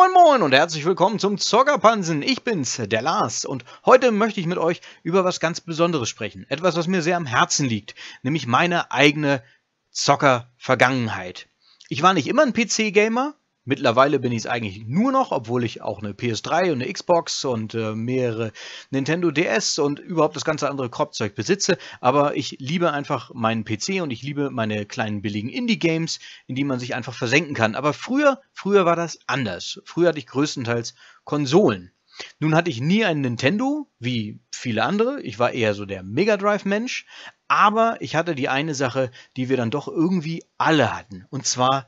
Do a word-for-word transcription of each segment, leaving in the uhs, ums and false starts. Moin Moin und herzlich willkommen zum Zockerpansen. Ich bin's, der Lars, und heute möchte ich mit euch über was ganz Besonderes sprechen. Etwas, was mir sehr am Herzen liegt, nämlich meine eigene Zocker-Vergangenheit. Ich war nicht immer ein P C-Gamer, mittlerweile bin ich es eigentlich nur noch, obwohl ich auch eine P S drei und eine Xbox und äh, mehrere Nintendo D S und überhaupt das ganze andere Kropfzeug besitze. Aber ich liebe einfach meinen P C und ich liebe meine kleinen billigen Indie-Games, in die man sich einfach versenken kann. Aber früher, früher war das anders. Früher hatte ich größtenteils Konsolen. Nun hatte ich nie einen Nintendo, wie viele andere. Ich war eher so der Mega Drive-Mensch. Aber ich hatte die eine Sache, die wir dann doch irgendwie alle hatten. Und zwar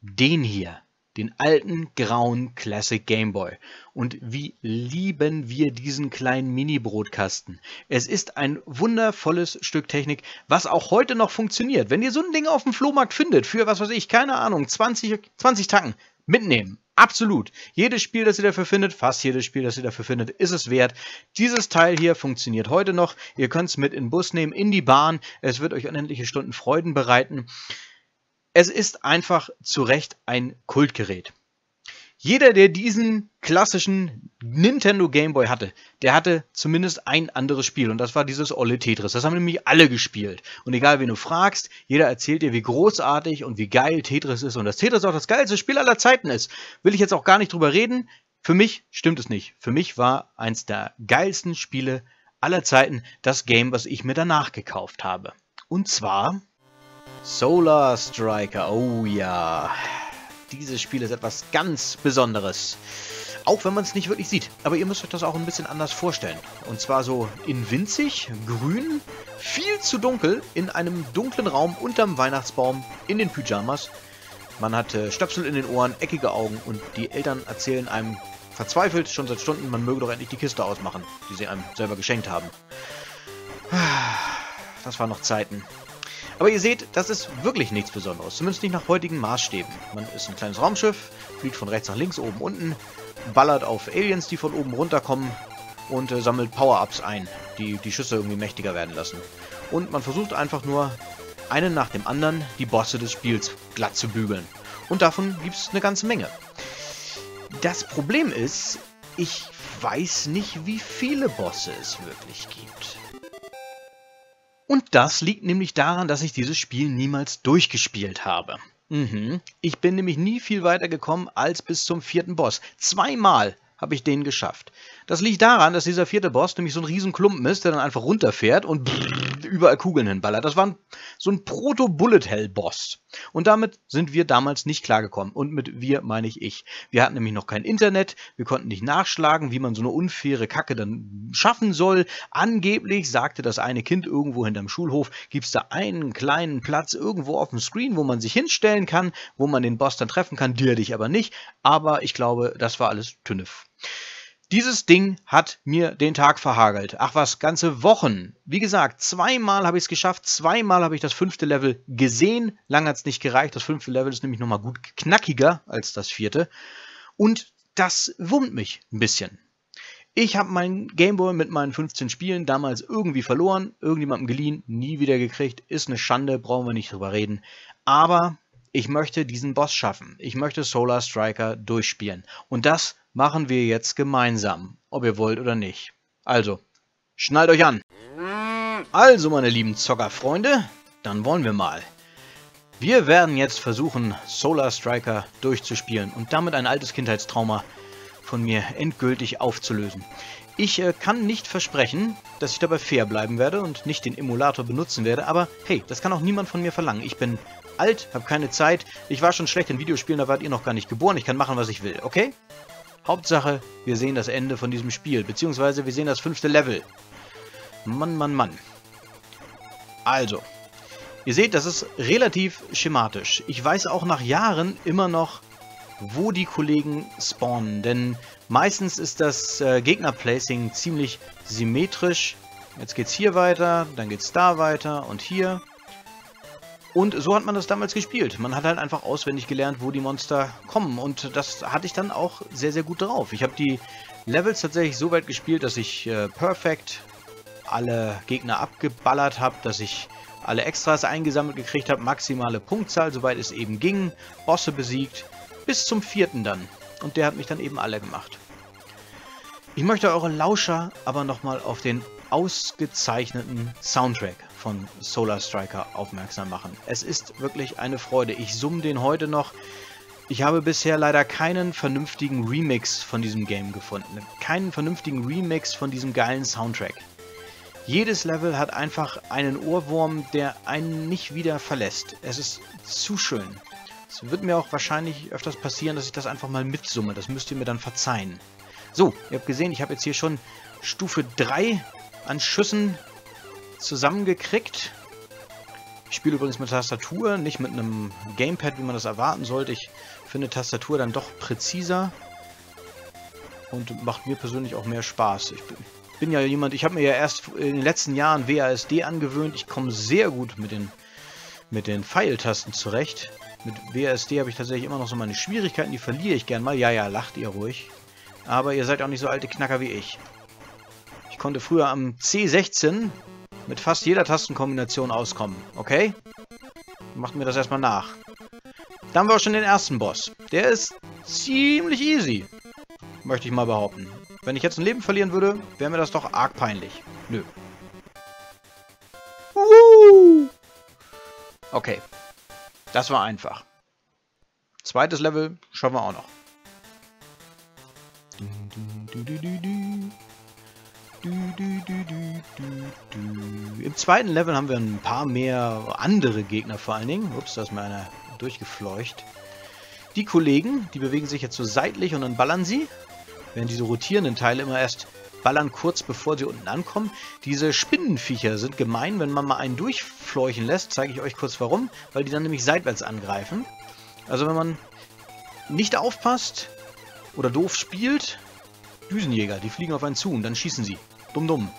den hier. Den alten, grauen Classic Game Boy. Und wie lieben wir diesen kleinen Mini-Brotkasten. Es ist ein wundervolles Stück Technik, was auch heute noch funktioniert. Wenn ihr so ein Ding auf dem Flohmarkt findet, für, was weiß ich, keine Ahnung, zwanzig Tacken, mitnehmen. Absolut. Jedes Spiel, das ihr dafür findet, fast jedes Spiel, das ihr dafür findet, ist es wert. Dieses Teil hier funktioniert heute noch. Ihr könnt es mit in den Bus nehmen, in die Bahn. Es wird euch unendliche Stunden Freuden bereiten. Es ist einfach zu Recht ein Kultgerät. Jeder, der diesen klassischen Nintendo Game Boy hatte, der hatte zumindest ein anderes Spiel. Und das war dieses olle Tetris. Das haben nämlich alle gespielt. Und egal, wen du fragst, jeder erzählt dir, wie großartig und wie geil Tetris ist. Und dass Tetris auch das geilste Spiel aller Zeiten ist, will ich jetzt auch gar nicht drüber reden. Für mich stimmt es nicht. Für mich war eins der geilsten Spiele aller Zeiten das Game, was ich mir danach gekauft habe. Und zwar Solar Striker, oh ja, dieses Spiel ist etwas ganz Besonderes, auch wenn man es nicht wirklich sieht, aber ihr müsst euch das auch ein bisschen anders vorstellen. Und zwar so in winzig, grün, viel zu dunkel, in einem dunklen Raum unterm Weihnachtsbaum, in den Pyjamas. Man hat äh, Stöpsel in den Ohren, eckige Augen und die Eltern erzählen einem verzweifelt schon seit Stunden, man möge doch endlich die Kiste ausmachen, die sie einem selber geschenkt haben. Das waren noch Zeiten. Aber ihr seht, das ist wirklich nichts Besonderes, zumindest nicht nach heutigen Maßstäben. Man ist ein kleines Raumschiff, fliegt von rechts nach links, oben, unten, ballert auf Aliens, die von oben runterkommen und äh, sammelt Power-Ups ein, die die Schüsse irgendwie mächtiger werden lassen. Und man versucht einfach nur, einen nach dem anderen die Bosse des Spiels glatt zu bügeln. Und davon gibt es eine ganze Menge. Das Problem ist, ich weiß nicht, wie viele Bosse es wirklich gibt. Und das liegt nämlich daran, dass ich dieses Spiel niemals durchgespielt habe. Mhm. Ich bin nämlich nie viel weiter gekommen als bis zum vierten Boss. Zweimal habe ich den geschafft. Das liegt daran, dass dieser vierte Boss nämlich so ein riesen Klumpen ist, der dann einfach runterfährt und überall Kugeln hinballert. Das war so ein Proto-Bullet-Hell-Boss. Und damit sind wir damals nicht klargekommen. Und mit wir meine ich ich. Wir hatten nämlich noch kein Internet. Wir konnten nicht nachschlagen, wie man so eine unfaire Kacke dann schaffen soll. Angeblich sagte das eine Kind irgendwo hinterm Schulhof, gibt es da einen kleinen Platz irgendwo auf dem Screen, wo man sich hinstellen kann, wo man den Boss dann treffen kann, der dich aber nicht. Aber ich glaube, das war alles Tünnef. Dieses Ding hat mir den Tag verhagelt. Ach was, ganze Wochen. Wie gesagt, zweimal habe ich es geschafft, zweimal habe ich das fünfte Level gesehen. Lange hat es nicht gereicht. Das fünfte Level ist nämlich nochmal gut knackiger als das vierte. Und das wurmt mich ein bisschen. Ich habe meinen Gameboy mit meinen fünfzehn Spielen damals irgendwie verloren, irgendjemandem geliehen, nie wieder gekriegt. Ist eine Schande, brauchen wir nicht drüber reden. Aber ich möchte diesen Boss schaffen. Ich möchte Solar Striker durchspielen. Und das machen wir jetzt gemeinsam, ob ihr wollt oder nicht. Also, schnallt euch an! Also, meine lieben Zockerfreunde, dann wollen wir mal. Wir werden jetzt versuchen, Solar Striker durchzuspielen und damit ein altes Kindheitstrauma von mir endgültig aufzulösen. Ich äh, kann nicht versprechen, dass ich dabei fair bleiben werde und nicht den Emulator benutzen werde, aber hey, das kann auch niemand von mir verlangen. Ich bin alt, habe keine Zeit, ich war schon schlecht in Videospielen, da wart ihr noch gar nicht geboren, ich kann machen, was ich will, okay? Hauptsache, wir sehen das Ende von diesem Spiel, beziehungsweise wir sehen das fünfte Level. Mann, Mann, Mann. Also, ihr seht, das ist relativ schematisch. Ich weiß auch nach Jahren immer noch, wo die Kollegen spawnen, denn meistens ist das äh, Gegnerplacing ziemlich symmetrisch. Jetzt geht's hier weiter, dann geht's da weiter und hier. Und so hat man das damals gespielt. Man hat halt einfach auswendig gelernt, wo die Monster kommen. Und das hatte ich dann auch sehr, sehr gut drauf. Ich habe die Levels tatsächlich so weit gespielt, dass ich äh, perfekt alle Gegner abgeballert habe, dass ich alle Extras eingesammelt gekriegt habe, maximale Punktzahl, soweit es eben ging, Bosse besiegt, bis zum vierten dann. und der hat mich dann eben alle gemacht. Ich möchte eure Lauscher aber nochmal auf den ausgezeichneten Soundtrack von Solar Striker aufmerksam machen. Es ist wirklich eine Freude. Ich summe den heute noch. Ich habe bisher leider keinen vernünftigen Remix von diesem Game gefunden. Keinen vernünftigen Remix von diesem geilen Soundtrack. Jedes Level hat einfach einen Ohrwurm, der einen nicht wieder verlässt. Es ist zu schön. Es wird mir auch wahrscheinlich öfters passieren, dass ich das einfach mal mitsumme. Das müsst ihr mir dann verzeihen. So, ihr habt gesehen, ich habe jetzt hier schon Stufe drei an Schüssen zusammengekriegt. Ich spiele übrigens mit Tastatur, nicht mit einem Gamepad, wie man das erwarten sollte. Ich finde Tastatur dann doch präziser und macht mir persönlich auch mehr Spaß. Ich bin ja jemand, ich habe mir ja erst in den letzten Jahren W A S D angewöhnt. Ich komme sehr gut mit den, mit den Pfeiltasten zurecht. Mit W A S D habe ich tatsächlich immer noch so meine Schwierigkeiten, die verliere ich gern mal. Ja, ja, lacht ihr ruhig. Aber ihr seid auch nicht so alte Knacker wie ich. Ich konnte früher am C sechzehn mit fast jeder Tastenkombination auskommen, okay? Macht mir das erstmal nach. Dann haben wir auch schon den ersten Boss. Der ist ziemlich easy, möchte ich mal behaupten. Wenn ich jetzt ein Leben verlieren würde, wäre mir das doch arg peinlich. Nö. Uhuhu. Okay, das war einfach. Zweites Level schaffen wir auch noch. Im zweiten Level haben wir ein paar mehr andere Gegner vor allen Dingen. Ups, da ist mir einer durchgefleucht. Die Kollegen, die bewegen sich jetzt so seitlich und dann ballern sie. Während diese rotierenden Teile immer erst ballern, kurz bevor sie unten ankommen. Diese Spinnenviecher sind gemein, wenn man mal einen durchfleuchen lässt. Zeige ich euch kurz warum, weil die dann nämlich seitwärts angreifen. Also wenn man nicht aufpasst oder doof spielt, Düsenjäger, die fliegen auf einen zu und dann schießen sie. Dumm, dumm.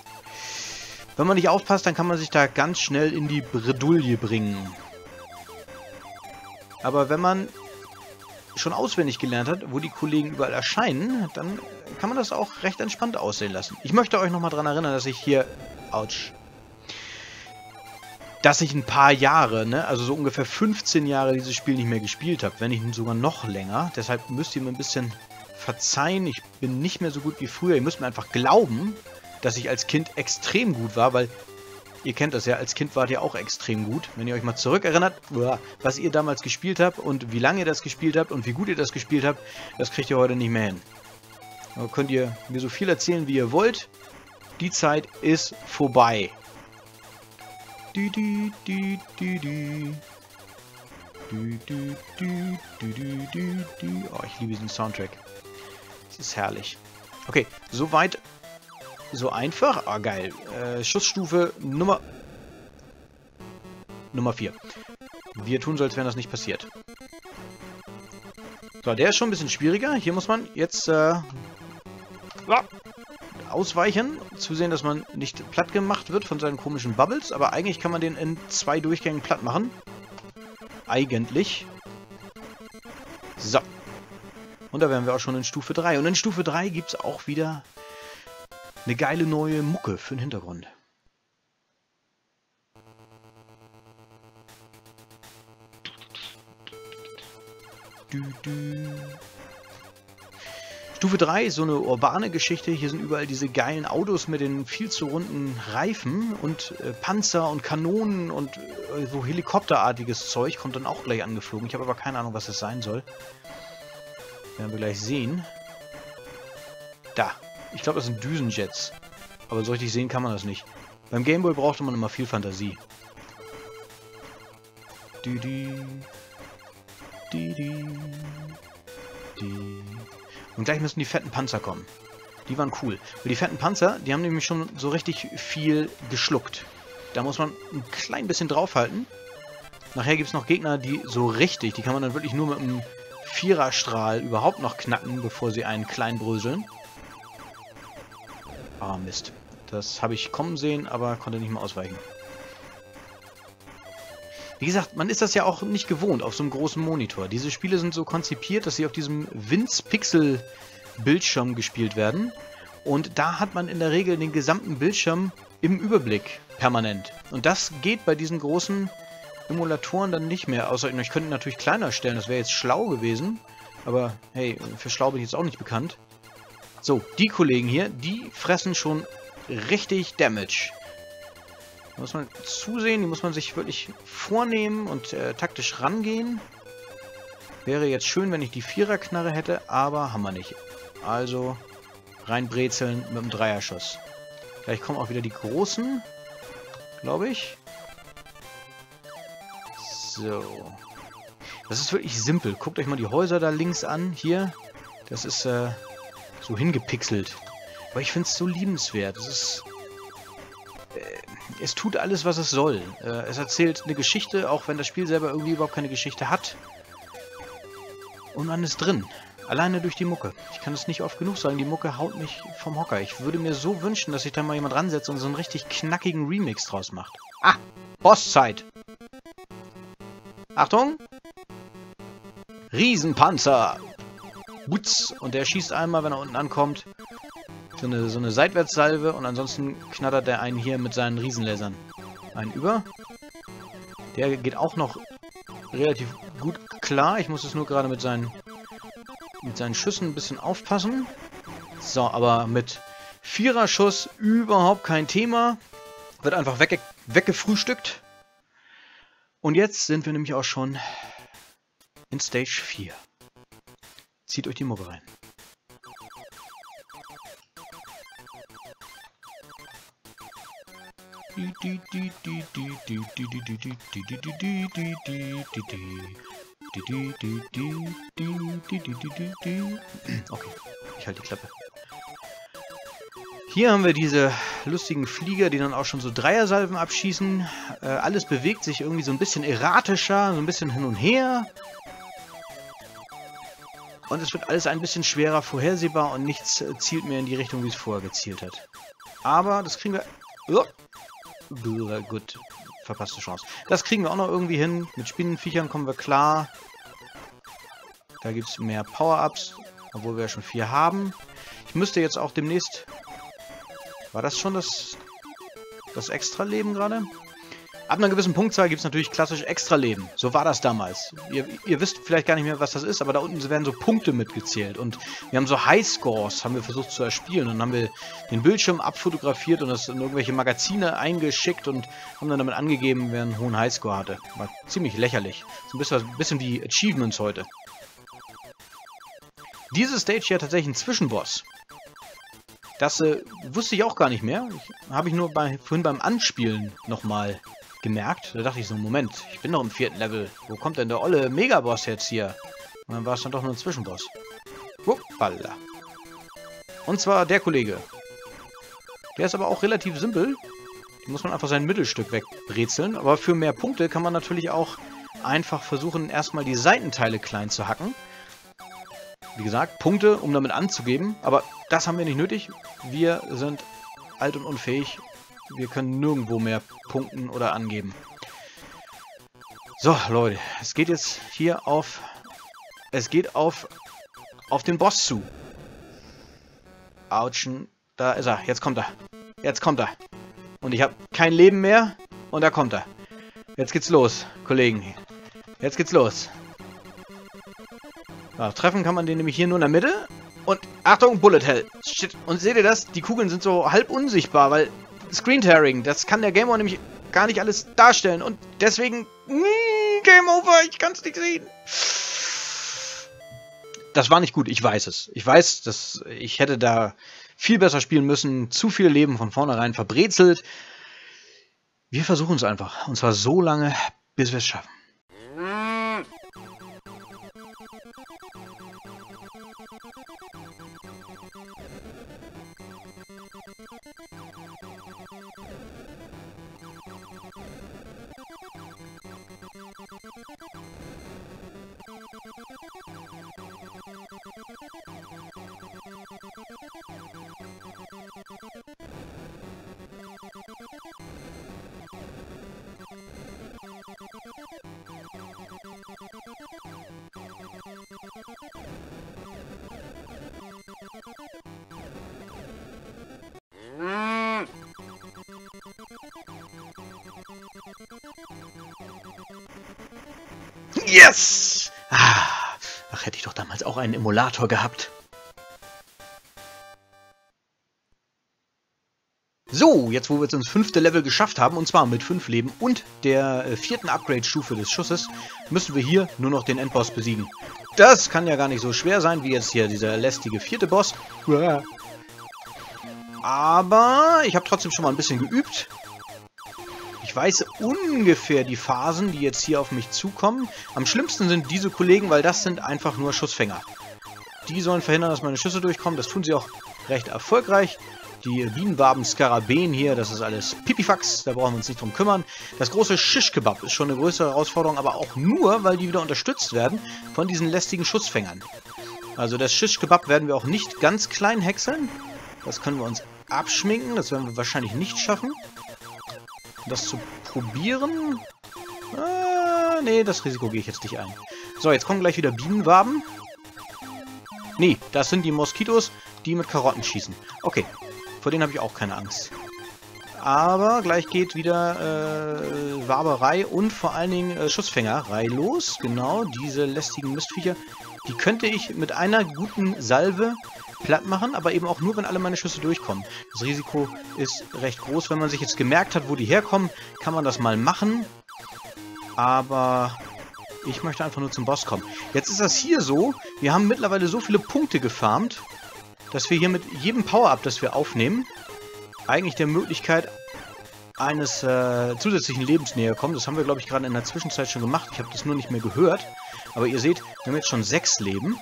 Wenn man nicht aufpasst, dann kann man sich da ganz schnell in die Bredouille bringen. Aber wenn man schon auswendig gelernt hat, wo die Kollegen überall erscheinen, dann kann man das auch recht entspannt aussehen lassen. Ich möchte euch nochmal daran erinnern, dass ich hier... Autsch. Dass ich ein paar Jahre, ne, also so ungefähr fünfzehn Jahre dieses Spiel nicht mehr gespielt habe. Wenn nicht sogar noch länger. Deshalb müsst ihr mir ein bisschen verzeihen. Ich bin nicht mehr so gut wie früher. Ihr müsst mir einfach glauben, dass ich als Kind extrem gut war, weil ihr kennt das ja, als Kind wart ihr auch extrem gut. Wenn ihr euch mal zurückerinnert, was ihr damals gespielt habt und wie lange ihr das gespielt habt und wie gut ihr das gespielt habt, das kriegt ihr heute nicht mehr hin. Da könnt ihr mir so viel erzählen, wie ihr wollt. Die Zeit ist vorbei. Oh, ich liebe diesen Soundtrack. Das ist herrlich. Okay, soweit... So einfach? Ah, geil. Äh, Schussstufe Nummer... Nummer vier. Wir tun so, als wäre das nicht passiert. So, der ist schon ein bisschen schwieriger. Hier muss man jetzt äh, ausweichen. Zusehen, dass man nicht platt gemacht wird von seinen komischen Bubbles. Aber eigentlich kann man den in zwei Durchgängen platt machen. Eigentlich. So. Und da wären wir auch schon in Stufe drei. Und in Stufe drei gibt es auch wieder... eine geile neue Mucke für den Hintergrund. Du, du. Stufe drei ist so eine urbane Geschichte. Hier sind überall diese geilen Autos mit den viel zu runden Reifen und äh, Panzer und Kanonen und äh, so helikopterartiges Zeug kommt dann auch gleich angeflogen. Ich habe aber keine Ahnung, was das sein soll. Werden wir gleich sehen. Da. Ich glaube, das sind Düsenjets. Aber so richtig sehen kann man das nicht. Beim Game Boy brauchte man immer viel Fantasie. Und gleich müssen die fetten Panzer kommen. Die waren cool. Weil die fetten Panzer, die haben nämlich schon so richtig viel geschluckt. Da muss man ein klein bisschen draufhalten. Nachher gibt es noch Gegner, die so richtig, die kann man dann wirklich nur mit einem Viererstrahl überhaupt noch knacken, bevor sie einen klein bröseln. Ah, Mist. Das habe ich kommen sehen, aber konnte nicht mehr ausweichen. Wie gesagt, man ist das ja auch nicht gewohnt auf so einem großen Monitor. Diese Spiele sind so konzipiert, dass sie auf diesem Winz-Pixel-Bildschirm gespielt werden. Und da hat man in der Regel den gesamten Bildschirm im Überblick permanent. Und das geht bei diesen großen Emulatoren dann nicht mehr. Außer ich könnte natürlich kleiner stellen, das wäre jetzt schlau gewesen. Aber hey, für schlau bin ich jetzt auch nicht bekannt. So, die Kollegen hier, die fressen schon richtig Damage. Da muss man zusehen, die muss man sich wirklich vornehmen und äh, taktisch rangehen. Wäre jetzt schön, wenn ich die Viererknarre hätte, aber haben wir nicht. Also reinbrezeln mit dem Dreierschuss. Gleich kommen auch wieder die Großen, glaube ich. So. Das ist wirklich simpel. Guckt euch mal die Häuser da links an. Hier, das ist äh, so hingepixelt. Aber ich finde es so liebenswert. Es ist... Äh, es tut alles, was es soll. Äh, es erzählt eine Geschichte, auch wenn das Spiel selber irgendwie überhaupt keine Geschichte hat. Und man ist drin. Alleine durch die Mucke. Ich kann es nicht oft genug sagen, die Mucke haut mich vom Hocker. Ich würde mir so wünschen, dass sich da mal jemand ransetzt und so einen richtig knackigen Remix draus macht. Ah! Bosszeit! Achtung! Riesenpanzer! Butz! Und der schießt einmal, wenn er unten ankommt, so eine, so eine Seitwärtssalve und ansonsten knattert er einen hier mit seinen Riesenlasern. Einen über. Der geht auch noch relativ gut klar. Ich muss es nur gerade mit seinen... mit seinen Schüssen ein bisschen aufpassen. So, aber mit Viererschuss überhaupt kein Thema. Wird einfach wegge weggefrühstückt. Und jetzt sind wir nämlich auch schon in Stage vier. Zieht euch die Mucke rein. Okay, ich halte die Klappe. Hier haben wir diese lustigen Flieger, die dann auch schon so Dreiersalven abschießen. Äh, alles bewegt sich irgendwie so ein bisschen erratischer, so ein bisschen hin und her. Und es wird alles ein bisschen schwerer vorhersehbar und nichts zielt mehr in die Richtung, wie es vorher gezielt hat. Aber das kriegen wir... Oh. Gut, verpasste Chance. Das kriegen wir auch noch irgendwie hin. Mit Spinnenviechern kommen wir klar. Da gibt es mehr Power-Ups, obwohl wir ja schon vier haben. Ich müsste jetzt auch demnächst... War das schon das, das Extra-Leben gerade? Ab einer gewissen Punktzahl gibt es natürlich klassisch Extra-Leben. So war das damals. Ihr, ihr wisst vielleicht gar nicht mehr, was das ist, aber da unten werden so Punkte mitgezählt. Und wir haben so Highscores, haben wir versucht zu erspielen. Und dann haben wir den Bildschirm abfotografiert und das in irgendwelche Magazine eingeschickt und haben dann damit angegeben, wer einen hohen Highscore hatte. War ziemlich lächerlich. So ein bisschen, ein bisschen wie Achievements heute. Diese Stage hier hat tatsächlich einen Zwischenboss. Das äh, wusste ich auch gar nicht mehr. Habe ich nur bei, vorhin beim Anspielen nochmal gemerkt. Da dachte ich so, Moment, ich bin noch im vierten Level. Wo kommt denn der olle Megaboss jetzt hier? Und dann war es dann doch nur ein Zwischenboss. Hoppala. Und zwar der Kollege. Der ist aber auch relativ simpel. Da muss man einfach sein Mittelstück wegbrezeln. Aber für mehr Punkte kann man natürlich auch einfach versuchen, erstmal die Seitenteile klein zu hacken. Wie gesagt, Punkte, um damit anzugeben. Aber das haben wir nicht nötig. Wir sind alt und unfähig. Wir können nirgendwo mehr punkten oder angeben. So, Leute. Es geht jetzt hier auf... Es geht auf... Auf den Boss zu. Autschen. Da ist er. Jetzt kommt er. Jetzt kommt er. Und ich habe kein Leben mehr. Und da kommt er. Jetzt geht's los, Kollegen. Jetzt geht's los. Ja, treffen kann man den nämlich hier nur in der Mitte. Und Achtung, Bullet Hell. Shit. Und seht ihr das? Die Kugeln sind so halb unsichtbar, weil Screen Tearing, das kann der Game Boy nämlich gar nicht alles darstellen. Und deswegen... Mh, Game Over, ich kann's nicht sehen. Das war nicht gut, ich weiß es. Ich weiß, dass ich hätte da viel besser spielen müssen. Zu viel Leben von vornherein verbrezelt. Wir versuchen es einfach. Und zwar so lange, bis wir es schaffen. Yes! Ah, Ach, hätte ich doch damals auch einen Emulator gehabt. So, jetzt wo wir jetzt ins fünfte Level geschafft haben, und zwar mit fünf Leben und der äh, vierten Upgrade-Stufe des Schusses, müssen wir hier nur noch den Endboss besiegen. Das kann ja gar nicht so schwer sein, wie jetzt hier dieser lästige vierte Boss. Aber ich habe trotzdem schon mal ein bisschen geübt. Ich weiß ungefähr die Phasen, die jetzt hier auf mich zukommen. Am schlimmsten sind diese Kollegen, weil das sind einfach nur Schussfänger. Die sollen verhindern, dass meine Schüsse durchkommen. Das tun sie auch recht erfolgreich. Die Bienenwaben, Skarabäen hier, das ist alles Pipifax, da brauchen wir uns nicht drum kümmern. Das große Schischkebab ist schon eine größere Herausforderung, aber auch nur, weil die wieder unterstützt werden von diesen lästigen Schussfängern. Also das Schischkebab werden wir auch nicht ganz klein häckseln. Das können wir uns abschminken, das werden wir wahrscheinlich nicht schaffen. Das zu probieren... Äh, nee, das Risiko gehe ich jetzt nicht ein. So, jetzt kommen gleich wieder Bienenwaben. Nee, das sind die Moskitos, die mit Karotten schießen. Okay. Vor denen habe ich auch keine Angst. Aber gleich geht wieder äh, Waberei und vor allen Dingen äh, Schussfängerei los. Genau, diese lästigen Mistviecher. Die könnte ich mit einer guten Salve platt machen, aber eben auch nur, wenn alle meine Schüsse durchkommen. Das Risiko ist recht groß. Wenn man sich jetzt gemerkt hat, wo die herkommen, kann man das mal machen. Aber ich möchte einfach nur zum Boss kommen. Jetzt ist das hier so, wir haben mittlerweile so viele Punkte gefarmt, dass wir hier mit jedem Power-Up, das wir aufnehmen, eigentlich der Möglichkeit eines äh, zusätzlichen Lebens näher kommen. Das haben wir, glaube ich, gerade in der Zwischenzeit schon gemacht. Ich habe das nur nicht mehr gehört. Aber ihr seht, wir haben jetzt schon sechs Leben.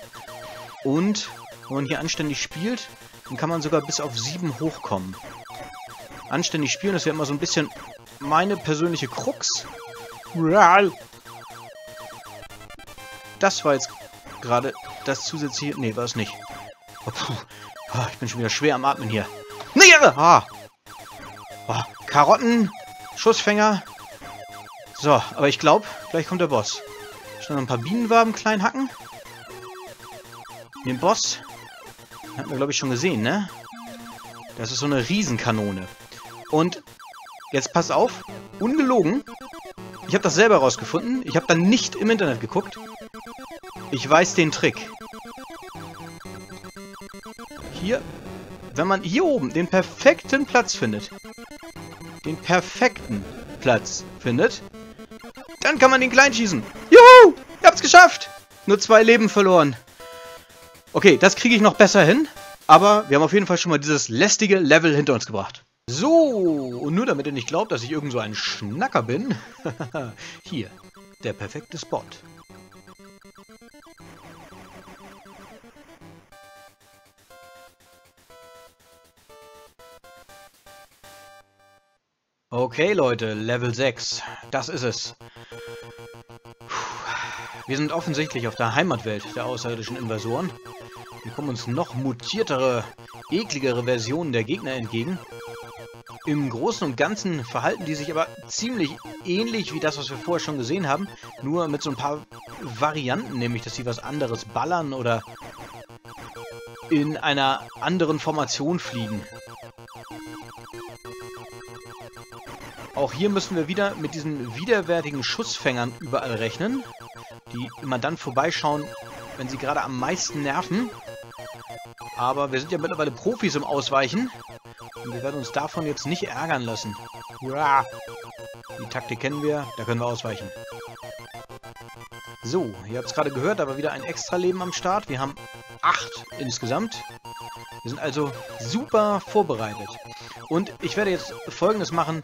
Und wenn man hier anständig spielt, dann kann man sogar bis auf sieben hochkommen. Anständig spielen, das wäre immer so ein bisschen meine persönliche Krux. Das war jetzt gerade das zusätzliche... Nee, war es nicht. Oh, oh, ich bin schon wieder schwer am Atmen hier. Nee, ah. Oh, Karotten, Schussfänger. So, aber ich glaube, gleich kommt der Boss. Schnell noch ein paar Bienenwaben klein hacken. Den Boss hatten wir, glaube ich, schon gesehen, ne? Das ist so eine Riesenkanone. Und jetzt pass auf, ungelogen. Ich habe das selber rausgefunden. Ich habe dann nicht im Internet geguckt. Ich weiß den Trick. Hier, wenn man hier oben den perfekten Platz findet, den perfekten Platz findet, dann kann man den klein schießen. Juhu! Ich hab's geschafft! Nur zwei Leben verloren. Okay, das kriege ich noch besser hin, aber wir haben auf jeden Fall schon mal dieses lästige Level hinter uns gebracht. So, und nur damit ihr nicht glaubt, dass ich irgend so ein Schnacker bin, hier, der perfekte Spot. Okay, Leute, Level sechs. Das ist es. Puh. Wir sind offensichtlich auf der Heimatwelt der außerirdischen Invasoren. Hier kommen uns noch mutiertere, ekligere Versionen der Gegner entgegen. Im Großen und Ganzen verhalten die sich aber ziemlich ähnlich wie das, was wir vorher schon gesehen haben. Nur mit so ein paar Varianten, nämlich, dass sie was anderes ballern oder in einer anderen Formation fliegen. Auch hier müssen wir wieder mit diesen widerwärtigen Schussfängern überall rechnen, die immer dann vorbeischauen, wenn sie gerade am meisten nerven. Aber wir sind ja mittlerweile Profis im Ausweichen und wir werden uns davon jetzt nicht ärgern lassen. Die Taktik kennen wir, da können wir ausweichen. So, ihr habt es gerade gehört, aber wieder ein extra Leben am Start. Wir haben acht insgesamt. Wir sind also super vorbereitet. Und ich werde jetzt Folgendes machen.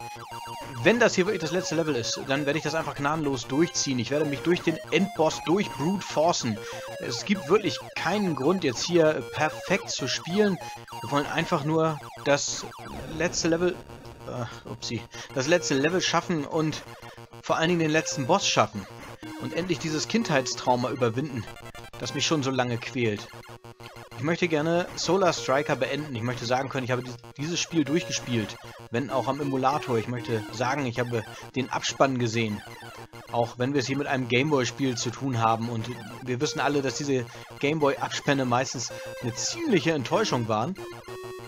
Wenn das hier wirklich das letzte Level ist, dann werde ich das einfach gnadenlos durchziehen. Ich werde mich durch den Endboss durch Brute forcen. Es gibt wirklich keinen Grund, jetzt hier perfekt zu spielen. Wir wollen einfach nur das letzte Level... Äh, upsie. Das letzte Level schaffen und vor allen Dingen den letzten Boss schaffen. Und endlich dieses Kindheitstrauma überwinden, das mich schon so lange quält. Ich möchte gerne Solar Striker beenden. Ich möchte sagen können, ich habe dieses Spiel durchgespielt. Wenn auch am Emulator. Ich möchte sagen, ich habe den Abspann gesehen. Auch wenn wir es hier mit einem Game Boy Spiel zu tun haben. Und wir wissen alle, dass diese Game Boy Abspänne meistens eine ziemliche Enttäuschung waren.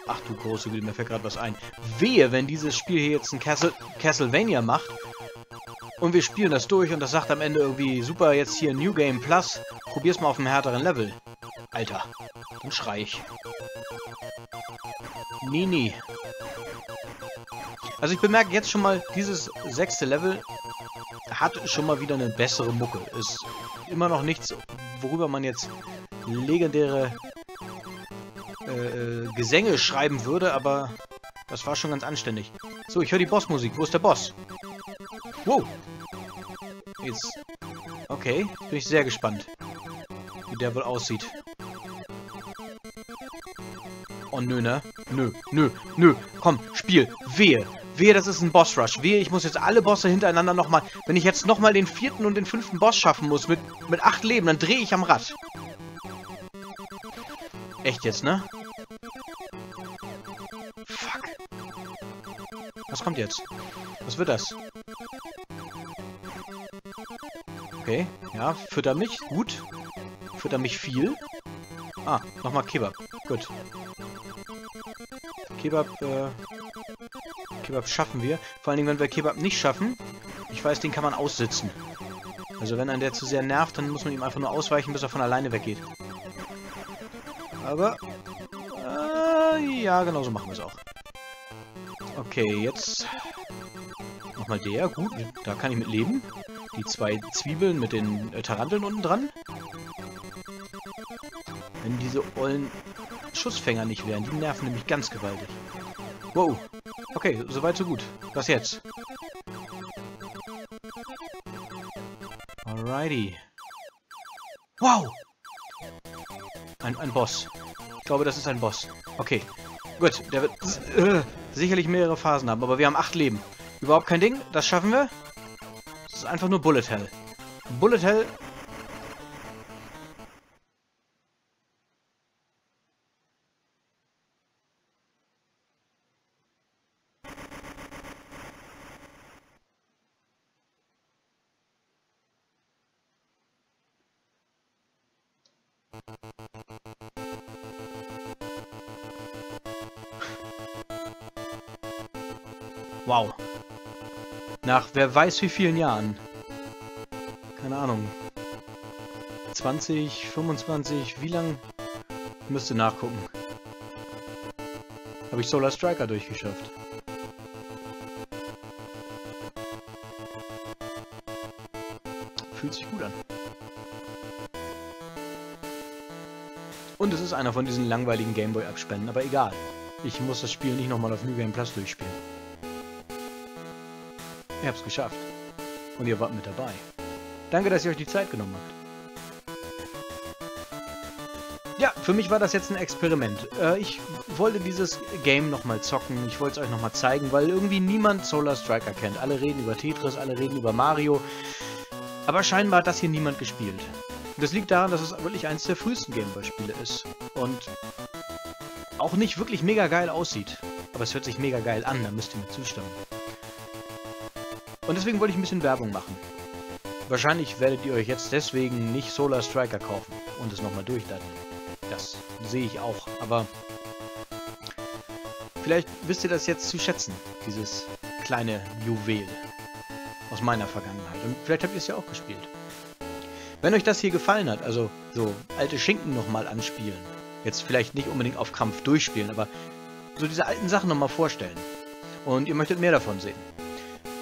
Ach du große Güte, mir fällt gerade was ein. Wehe, wenn dieses Spiel hier jetzt ein Castle Castlevania macht. Und wir spielen das durch und das sagt am Ende irgendwie, super, jetzt hier New Game Plus. Probier's mal auf einem härteren Level. Alter, dann schrei ich. Nee, nee. Also ich bemerke jetzt schon mal, dieses sechste Level hat schon mal wieder eine bessere Mucke. Ist immer noch nichts, worüber man jetzt legendäre äh, Gesänge schreiben würde, aber das war schon ganz anständig. So, ich höre die Bossmusik. Wo ist der Boss? Wow! Jetzt. Okay, bin ich sehr gespannt, wie der wohl aussieht. Oh, nö, ne? Nö, nö, nö. Komm, Spiel. Wehe. Wehe, das ist ein Boss-Rush. Wehe, ich muss jetzt alle Bosse hintereinander nochmal... Wenn ich jetzt nochmal den vierten und den fünften Boss schaffen muss mit, mit acht Leben, dann drehe ich am Rad. Echt jetzt, ne? Fuck. Was kommt jetzt? Was wird das? Okay, ja, fütter mich. Gut. Fütter mich viel. Ah, nochmal Kebab. Gut. Kebab, äh... Kebab schaffen wir. Vor allen Dingen, wenn wir Kebab nicht schaffen. Ich weiß, den kann man aussitzen. Also wenn einen der zu sehr nervt, dann muss man ihm einfach nur ausweichen, bis er von alleine weggeht. Aber... Äh, ja, genauso machen wir es auch. Okay, jetzt... Nochmal der. Gut, da kann ich mit leben. Die zwei Zwiebeln mit den äh, Taranteln unten dran. Wenn diese ollen Schussfänger nicht wären, die nerven nämlich ganz gewaltig. Wow. Okay, soweit so gut. Was jetzt? Alrighty. Wow! Ein, ein Boss. Ich glaube, das ist ein Boss. Okay. Gut, der wird äh, sicherlich mehrere Phasen haben, aber wir haben acht Leben. Überhaupt kein Ding. Das schaffen wir. Das ist einfach nur Bullet Hell. Bullet Hell... Wow. Nach wer weiß wie vielen Jahren. Keine Ahnung. zwanzig, fünfundzwanzig, wie lang? Müsste nachgucken. Habe ich Solar Striker durchgeschafft. Fühlt sich gut an. Und es ist einer von diesen langweiligen Game Boy Abspenden, aber egal. Ich muss das Spiel nicht nochmal auf New Game Plus durchspielen. Ich hab's geschafft. Und ihr wart mit dabei. Danke, dass ihr euch die Zeit genommen habt. Ja, für mich war das jetzt ein Experiment. Äh, ich wollte dieses Game nochmal zocken. Ich wollte es euch nochmal zeigen, weil irgendwie niemand Solar Striker kennt. Alle reden über Tetris, alle reden über Mario. Aber scheinbar hat das hier niemand gespielt. Das liegt daran, dass es wirklich eines der frühesten Gameboy-Spiele ist. Und auch nicht wirklich mega geil aussieht. Aber es hört sich mega geil an, da müsst ihr mir zustimmen. Und deswegen wollte ich ein bisschen Werbung machen. Wahrscheinlich werdet ihr euch jetzt deswegen nicht Solar Striker kaufen und es nochmal durchdaten. Das sehe ich auch, aber vielleicht wisst ihr das jetzt zu schätzen, dieses kleine Juwel aus meiner Vergangenheit. Und vielleicht habt ihr es ja auch gespielt. Wenn euch das hier gefallen hat, also so alte Schinken nochmal anspielen, jetzt vielleicht nicht unbedingt auf Krampf durchspielen, aber so diese alten Sachen nochmal vorstellen und ihr möchtet mehr davon sehen,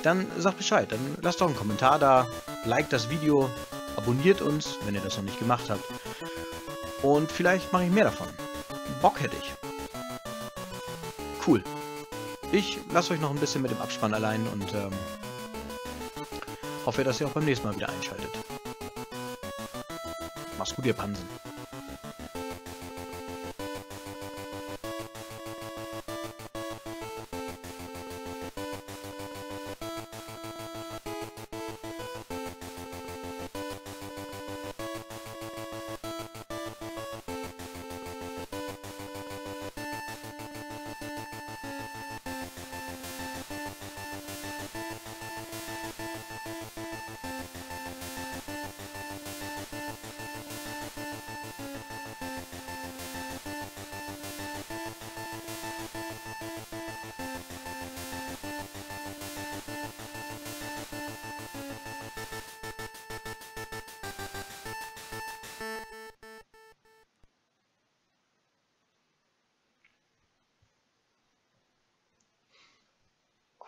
dann sagt Bescheid, dann lasst doch einen Kommentar da, liked das Video, abonniert uns, wenn ihr das noch nicht gemacht habt. Und vielleicht mache ich mehr davon. Bock hätte ich. Cool. Ich lasse euch noch ein bisschen mit dem Abspann allein und ähm, hoffe, dass ihr auch beim nächsten Mal wieder einschaltet. Macht's gut, ihr Pansen.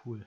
cool.